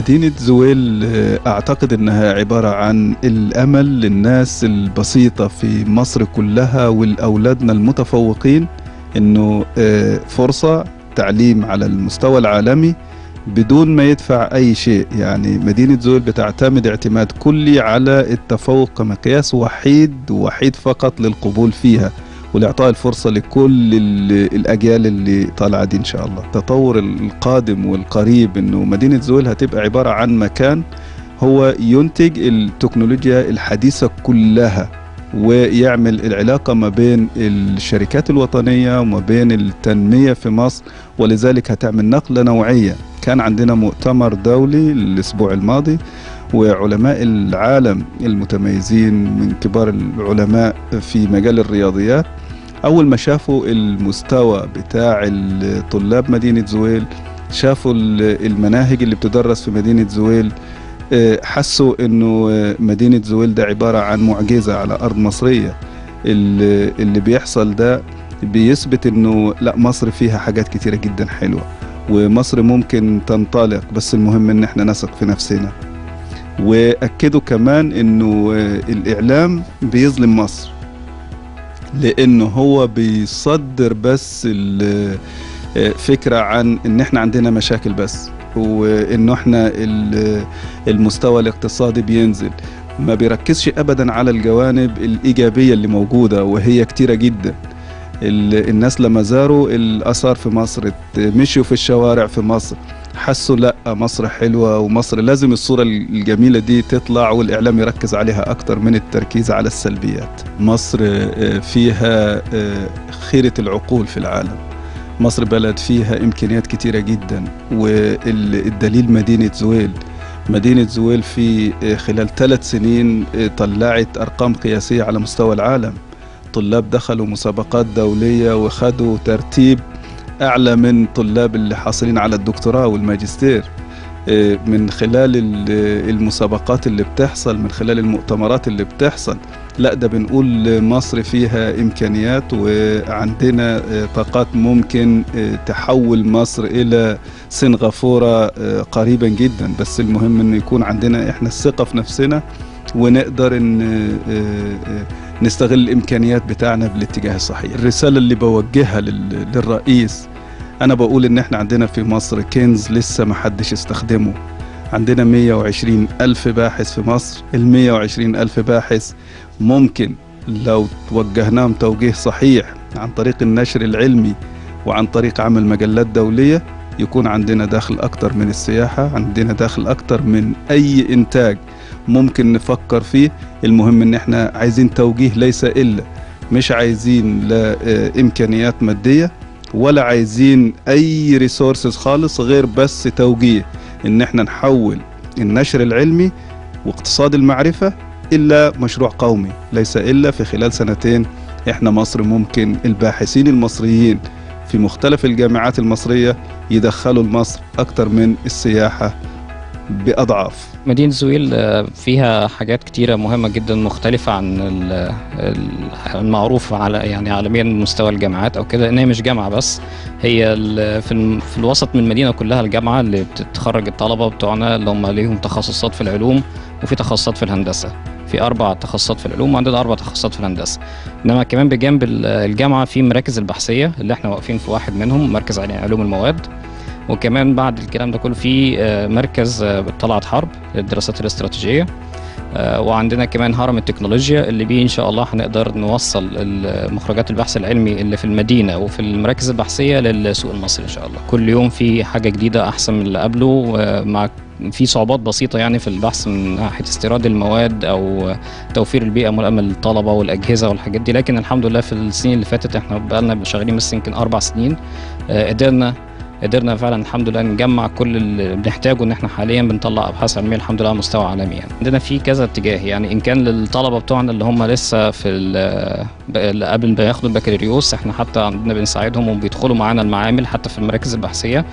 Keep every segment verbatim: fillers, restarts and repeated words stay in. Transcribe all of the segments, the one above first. مدينة زويل أعتقد أنها عبارة عن الأمل للناس البسيطة في مصر كلها والأولادنا المتفوقين، أنه فرصة تعليم على المستوى العالمي بدون ما يدفع أي شيء. يعني مدينة زويل بتعتمد اعتماد كلي على التفوق كمقياس وحيد وحيد فقط للقبول فيها، ولإعطاء الفرصة لكل الأجيال اللي طالعة دي إن شاء الله. التطور القادم والقريب إنه مدينة زويل هتبقى عبارة عن مكان هو ينتج التكنولوجيا الحديثة كلها، ويعمل العلاقة ما بين الشركات الوطنية وما بين التنمية في مصر، ولذلك هتعمل نقلة نوعية. كان عندنا مؤتمر دولي الأسبوع الماضي، وعلماء العالم المتميزين من كبار العلماء في مجال الرياضيات أول ما شافوا المستوى بتاع الطلاب مدينة زويل، شافوا المناهج اللي بتدرس في مدينة زويل، حسوا أنه مدينة زويل ده عبارة عن معجزة على أرض مصرية. اللي بيحصل ده بيثبت أنه لا، مصر فيها حاجات كتيرة جدا حلوة، ومصر ممكن تنطلق، بس المهم أن احنا نثق في نفسنا. وأكدوا كمان أنه الإعلام بيظلم مصر، لأنه هو بيصدر بس الفكرة عن أن احنا عندنا مشاكل بس، وأنه احنا المستوى الاقتصادي بينزل، ما بيركزش أبدا على الجوانب الإيجابية اللي موجودة وهي كتيرة جدا. الناس لما زاروا الآثار في مصر، مشوا في الشوارع في مصر، حسوا لأ، مصر حلوة، ومصر لازم الصورة الجميلة دي تطلع، والإعلام يركز عليها أكتر من التركيز على السلبيات. مصر فيها خيرة العقول في العالم، مصر بلد فيها إمكانيات كتيرة جدا، والدليل مدينة زويل. مدينة زويل في خلال ثلاث سنين طلعت أرقام قياسية على مستوى العالم، طلاب دخلوا مسابقات دولية وخدوا ترتيب أعلى من طلاب اللي حاصلين على الدكتوراه والماجستير. من خلال المسابقات اللي بتحصل، من خلال المؤتمرات اللي بتحصل، لا ده بنقول مصر فيها إمكانيات، وعندنا طاقات ممكن تحول مصر إلى سنغافورة قريبا جدا، بس المهم إنه يكون عندنا إحنا الثقة في نفسنا، ونقدر إن نستغل الإمكانيات بتاعنا بالاتجاه الصحيح. الرسالة اللي بوجهها للرئيس، أنا بقول إن إحنا عندنا في مصر كنز لسه ما حدش استخدمه. عندنا مية وعشرين ألف باحث في مصر، ال مية وعشرين ألف باحث ممكن لو توجهناهم توجيه صحيح عن طريق النشر العلمي وعن طريق عمل مجلات دولية، يكون عندنا دخل أكتر من السياحة، عندنا دخل أكتر من أي إنتاج ممكن نفكر فيه. المهم إن إحنا عايزين توجيه ليس إلا، مش عايزين لا إمكانيات مادية ولا عايزين أي ريسورسز خالص، غير بس توجيه إن إحنا نحول النشر العلمي واقتصاد المعرفة إلا مشروع قومي، ليس إلا في خلال سنتين إحنا مصر ممكن الباحثين المصريين في مختلف الجامعات المصرية يدخلوا لمصر أكتر من السياحة بأضعاف. مدينة زويل فيها حاجات كتيرة مهمة جدا مختلفة عن المعروف على يعني عالميا مستوى الجامعات أو كده، إن هي مش جامعة بس، هي في الوسط من المدينة كلها الجامعة اللي بتتخرج الطلبة بتوعنا اللي هم ليهم تخصصات في العلوم وفي تخصصات في الهندسة، في أربع تخصصات في العلوم وعندنا أربع تخصصات في الهندسة. إنما كمان بجانب الجامعة في مراكز البحثية اللي إحنا واقفين في واحد منهم، مركز علوم المواد، وكمان بعد الكلام ده كله في مركز طلعت حرب للدراسات الاستراتيجية، وعندنا كمان هرم التكنولوجيا اللي بيه إن شاء الله هنقدر نوصل مخرجات البحث العلمي اللي في المدينة وفي المراكز البحثية للسوق المصري إن شاء الله. كل يوم في حاجة جديدة أحسن من اللي قبله، مع في صعوبات بسيطة يعني في البحث من ناحية استيراد المواد أو توفير البيئة ملائمة للطلبة والأجهزة والحاجات دي، لكن الحمد لله في السنين اللي فاتت إحنا بقالنا شغالين بس يمكن أربع سنين قدرنا قدرنا فعلا الحمد لله نجمع كل اللي بنحتاجه، ان احنا حاليا بنطلع ابحاث علميه الحمد لله على مستوى عالمي. يعني عندنا في كذا اتجاه، يعني ان كان للطلبه بتوعنا اللي هم لسه في قبل ما ياخدوا البكالوريوس، احنا حتى عندنا بنساعدهم وبيدخلوا معانا المعامل حتى في المراكز البحثيه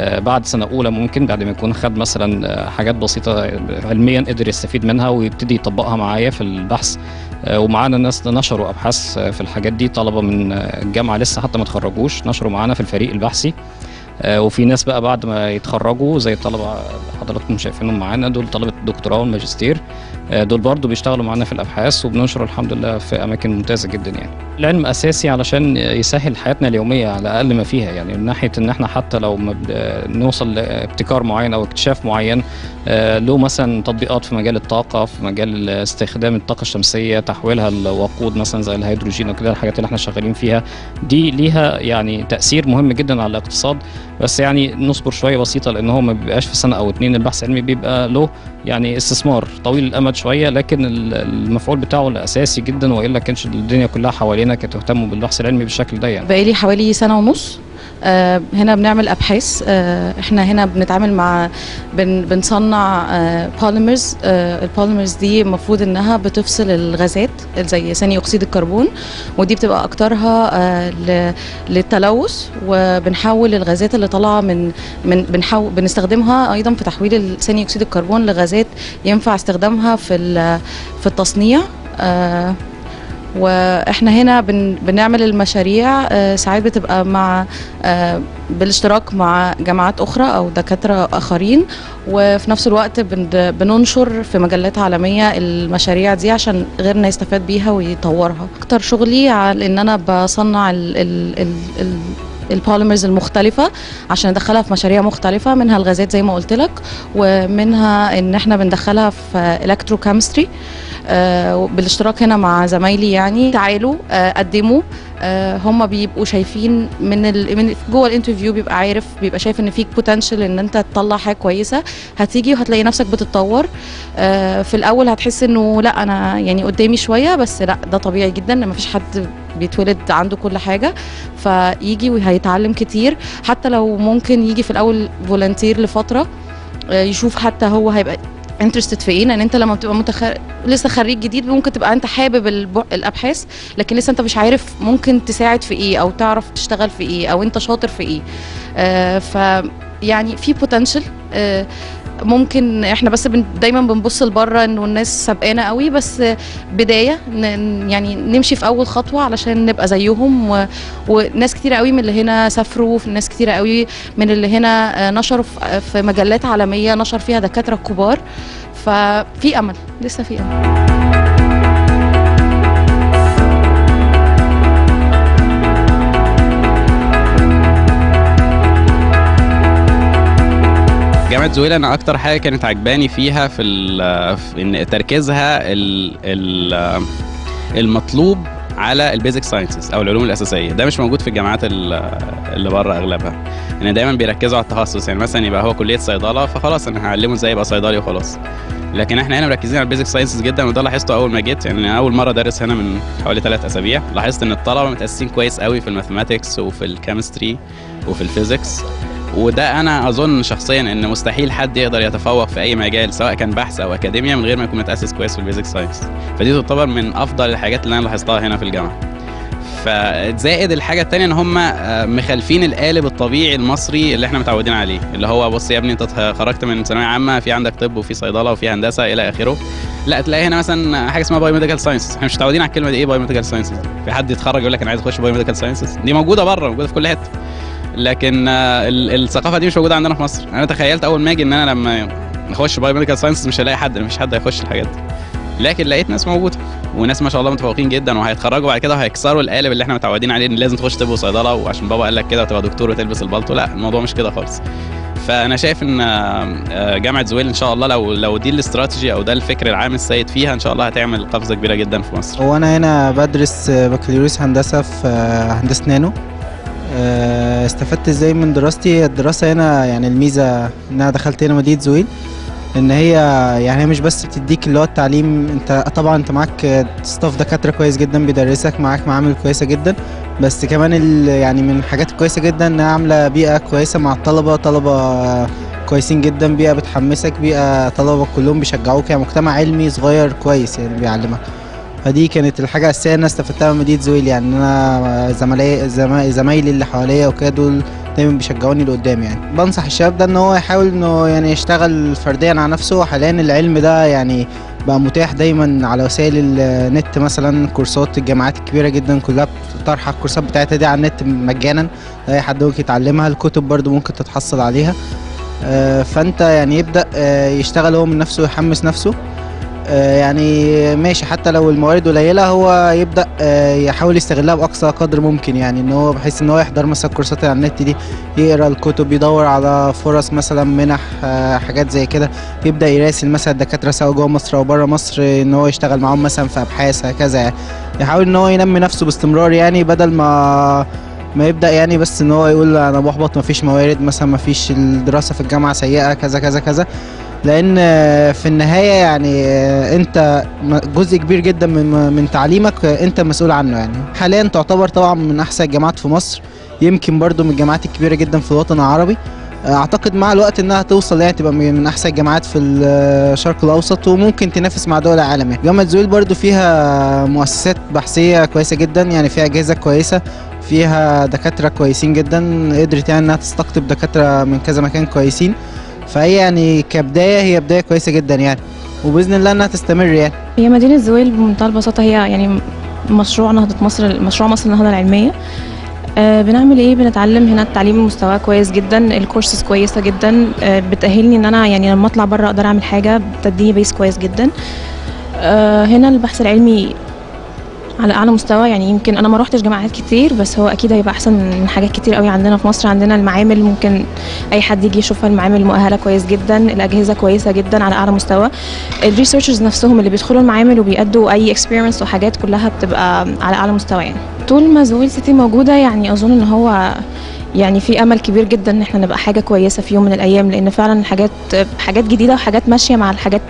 بعد سنه اولى، ممكن بعد ما يكون خد مثلا حاجات بسيطه علميا قدر يستفيد منها ويبتدي يطبقها معايا في البحث. ومعانا ناس نشروا ابحاث في الحاجات دي، طلبه من الجامعه لسه حتى ما اتخرجوش نشروا معانا في الفريق البحثي وفي ناس بقى بعد ما يتخرجوا زي الطلبه حضراتكم شايفينهم معانا، دول طلبه الدكتوراه والماجستير، دول برضو بيشتغلوا معانا في الابحاث وبننشر الحمد لله في اماكن ممتازه جدا. يعني العلم اساسي علشان يسهل حياتنا اليوميه على اقل ما فيها، يعني من ناحيه ان احنا حتى لو ما نوصل لابتكار معين او اكتشاف معين له مثلا تطبيقات في مجال الطاقه، في مجال استخدام الطاقه الشمسيه تحويلها لوقود مثلا زي الهيدروجين وكده، الحاجات اللي احنا شغالين فيها دي ليها يعني تاثير مهم جدا على الاقتصاد. بس يعني نصبر شويه بسيطه لان هو ما بيبقاش في سنه او اتنين، البحث العلمي بيبقى له يعني استثمار طويل الامد شويه، لكن المفعول بتاعه الاساسي جدا، والا كانش الدنيا كلها حوالينا كانت تهتم بالبحث العلمي بالشكل ده. يعني بقالي حوالي سنه ونص آه هنا بنعمل ابحاث، آه احنا هنا بنتعامل مع بن بنصنع آه بوليمرز. آه البوليمرز دي المفروض انها بتفصل الغازات زي ثاني اكسيد الكربون، ودي بتبقى اكترها آه للتلوث، وبنحول الغازات اللي طالعه من من بنحاول بنستخدمها ايضا في تحويل ثاني اكسيد الكربون لغازات ينفع استخدامها في في التصنيع. آه واحنا هنا بن بنعمل المشاريع آه ساعات بتبقى مع آه بالاشتراك مع جامعات اخرى او دكاتره اخرين، وفي نفس الوقت بن بننشر في مجلات عالميه المشاريع دي عشان غيرنا يستفاد بيها ويطورها. اكتر شغلي على ان انا بصنع ال ال ال ال البوليمرز المختلفة عشان ندخلها في مشاريع مختلفة، منها الغازات زي ما قلت لك، ومنها ان احنا بندخلها في إلكترو كامستري آه بالاشتراك هنا مع زمايلي. يعني تعالوا آه قدموا، آه هم بيبقوا شايفين من, من جوه الانترفيو بيبقى عارف، بيبقى شايف ان فيك بوتنشال ان انت تطلع حاجة كويسة، هتيجي وهتلاقي نفسك بتتطور. آه في الاول هتحس انه لا انا يعني قدامي شوية، بس لا ده طبيعي جدا، ما فيش حد بيتولد عنده كل حاجة، فيجي وهيتعلم كتير. حتى لو ممكن يجي في الأول فولنتير لفترة يشوف حتى هو هيبقى انترستد في ايه، لان يعني انت لما بتبقى متخرج لسه خريج جديد ممكن تبقى انت حابب الب... الابحاث، لكن لسه انت مش عارف ممكن تساعد في ايه او تعرف تشتغل في ايه او انت شاطر في ايه. آه ف يعني في بوتنشال، آه ممكن احنا بس بن دايما بنبص لبره انه الناس سابقانا قوي، بس بدايه يعني نمشي في اول خطوه علشان نبقى زيهم. و... وناس كتيره قوي من اللي هنا سافروا، ناس كتيره قوي من اللي هنا نشروا في مجلات عالميه نشر فيها دكاتره كبار، ففي امل، لسه في امل. جامعة زويل أنا أكتر حاجة كانت عجباني فيها في, في إن تركيزها ال ال المطلوب على البيزك ساينسز أو العلوم الأساسية، ده مش موجود في الجامعات اللي بره أغلبها، إن دايما بيركزوا على التخصص. يعني مثلا يبقى هو كلية صيدلة فخلاص أنا هعلمه إزاي يبقى صيدلي وخلاص، لكن إحنا هنا مركزين على البيزك ساينسز جدا، وده لاحظته أول ما جيت. يعني أول مرة أدرس هنا من حوالي ثلاث أسابيع لاحظت إن الطلبة متأسسين كويس قوي في الماثماتكس وفي الكيمستري وفي الفيزكس، وده انا اظن شخصيا ان مستحيل حد يقدر يتفوق في اي مجال سواء كان بحث او اكاديميا من غير ما يكون متاسس كويس في البيزك ساينس، فدي تعتبر من افضل الحاجات اللي انا لاحظتها هنا في الجامعه. فزائد الحاجه الثانيه ان هم مخالفين القالب الطبيعي المصري اللي احنا متعودين عليه، اللي هو بص يا ابني انت خرجت من ثانويه عامه في عندك طب وفي صيدله وفي هندسه الى اخره، لا تلاقي هنا مثلا حاجه اسمها بايو ميديكال ساينسز، احنا مش متعودين على الكلمه دي. ايه بايو ميديكال ساينسز؟ في حد يتخرج يقول لك انا عايز اخش بايو ميديكال ساينسز؟ دي موجوده بره، موجوده في كل حته، لكن الثقافه دي مش موجوده عندنا في مصر. انا تخيلت اول ما اجي ان انا لما اخش بايو ميديكال ساينسز مش هلاقي حد، مفيش حد هيخش الحاجات دي، لكن لقيت ناس موجوده وناس ما شاء الله متفوقين جدا، وهيتخرجوا بعد كده وهيكسروا القالب اللي احنا متعودين عليه ان لازم تخش طب وصيدله وعشان بابا قال لك كده وتبقى دكتور وتلبس البلطو. لا، الموضوع مش كده خالص. فانا شايف ان جامعه زويل ان شاء الله لو لو دي الاستراتيجي او ده الفكر العام السيد فيها ان شاء الله هتعمل قفزه كبيره جدا في مصر. وانا هنا بدرس بكالوريوس هندسه في هندسه نانو. استفدت ازاي من دراستي؟ الدراسه هنا يعني الميزه ان انا دخلت هنا مدينه زويل ان هي يعني هي مش بس بتديك اللي هو التعليم، انت طبعا انت معاك ستاف دكاتره كويس جدا بيدرسك، معاك معامل كويسه جدا، بس كمان يعني من الحاجات الكويسه جدا انها عامله بيئه كويسه مع الطلبه، طلبه كويسين جدا، بيئه بتحمسك، بيئه طلبه كلهم بيشجعوك، يعني مجتمع علمي صغير كويس يعني بيعلمك. فدي كانت الحاجه الاساسيه انا استفدتها من مدينه زويل، يعني انا زملائي زمايلي اللي حواليا وكده دول دايما بيشجعوني لقدام. يعني بنصح الشباب ده ان هو يحاول انه يعني يشتغل فرديا على نفسه. حاليا العلم ده يعني بقى متاح دايما على وسائل النت، مثلا كورسات الجامعات الكبيره جدا كلها بتطرح الكورسات بتاعتها دي على النت مجانا، اي حد ممكن يتعلمها. الكتب برده ممكن تتحصل عليها، فانت يعني يبدا يشتغل هو من نفسه ويحمس نفسه، يعني ماشي حتى لو الموارد قليله هو يبدا يحاول يستغلها باقصى قدر ممكن، يعني ان هو بحيث ان هو يحضر مثلا كورسات على النت دي، يقرا الكتب، يدور على فرص مثلا منح، حاجات زي كده، يبدا يراسل مثلا الدكاتره سواء جوه مصر او بره مصر ان هو يشتغل معاهم مثلا في ابحاث هكذا، يحاول ان هو ينمي نفسه باستمرار، يعني بدل ما ما يبدا يعني بس ان هو يقول انا محبط مفيش موارد مثلا، مفيش الدراسه في الجامعه سيئه كذا كذا كذا، لان في النهايه يعني انت جزء كبير جدا من من تعليمك انت مسؤول عنه. يعني حاليا تعتبر طبعا من احسن الجامعات في مصر، يمكن برده من الجامعات الكبيره جدا في الوطن العربي، اعتقد مع الوقت انها توصل يعني تبقى من احسن الجامعات في الشرق الاوسط، وممكن تنافس مع دول العالم. يعني جامعه زويل برده فيها مؤسسات بحثيه كويسه جدا، يعني فيها اجهزه كويسه، فيها دكاتره كويسين جدا، قدرت يعني انها تستقطب دكاتره من كذا مكان كويسين، فهي يعني كبدايه هي بدايه كويسه جدا يعني، وباذن الله انها تستمر. يعني هي مدينه زويل بمنتهى البساطه هي يعني مشروع نهضه مصر، مشروع مصر النهضه العلميه. أه بنعمل ايه؟ بنتعلم هنا، التعليم مستواه كويس جدا، الكورسز كويسه جدا، أه بتاهلني ان انا يعني لما اطلع بره اقدر اعمل حاجه، بتديني بيس كويس جدا. أه هنا البحث العلمي على اعلى مستوى، يعني يمكن انا ما روحتش جامعات كتير بس هو اكيد هيبقى احسن من حاجات كتير قوي عندنا في مصر. عندنا المعامل ممكن اي حد يجي يشوفها، المعامل مؤهله كويس جدا، الاجهزه كويسه جدا على اعلى مستوى، الريسيرشرز نفسهم اللي بيدخلوا المعامل وبيأدوا اي اكسبيرمنتس وحاجات كلها بتبقى على اعلى مستوى. يعني طول ما زويل سيتي موجوده يعني اظن ان هو يعني في امل كبير جدا ان احنا نبقى حاجه كويسه في يوم من الايام، لان فعلا حاجات حاجات جديده وحاجات ماشيه مع الحاجات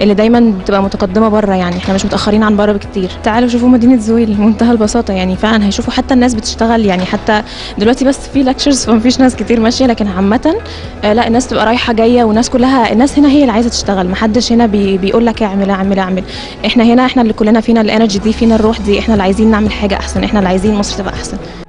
اللي دايما بتبقى متقدمه بره، يعني احنا مش متاخرين عن بره بكتير. تعالوا شوفوا مدينه زويل بمنتهى البساطه، يعني فعلا هيشوفوا حتى الناس بتشتغل، يعني حتى دلوقتي بس في لكتشرز فمفيش ناس كتير ماشيه، لكن عامه لا الناس تبقى رايحه جايه، والناس كلها الناس هنا هي اللي عايزه تشتغل، محدش هنا بي بيقول لك اعمل اعمل اعمل، احنا هنا احنا اللي كلنا فينا الانرجي دي، فينا الروح دي، احنا اللي عايزين نعمل حاجه احسن، احنا اللي عايزين مصر تبقى احسن.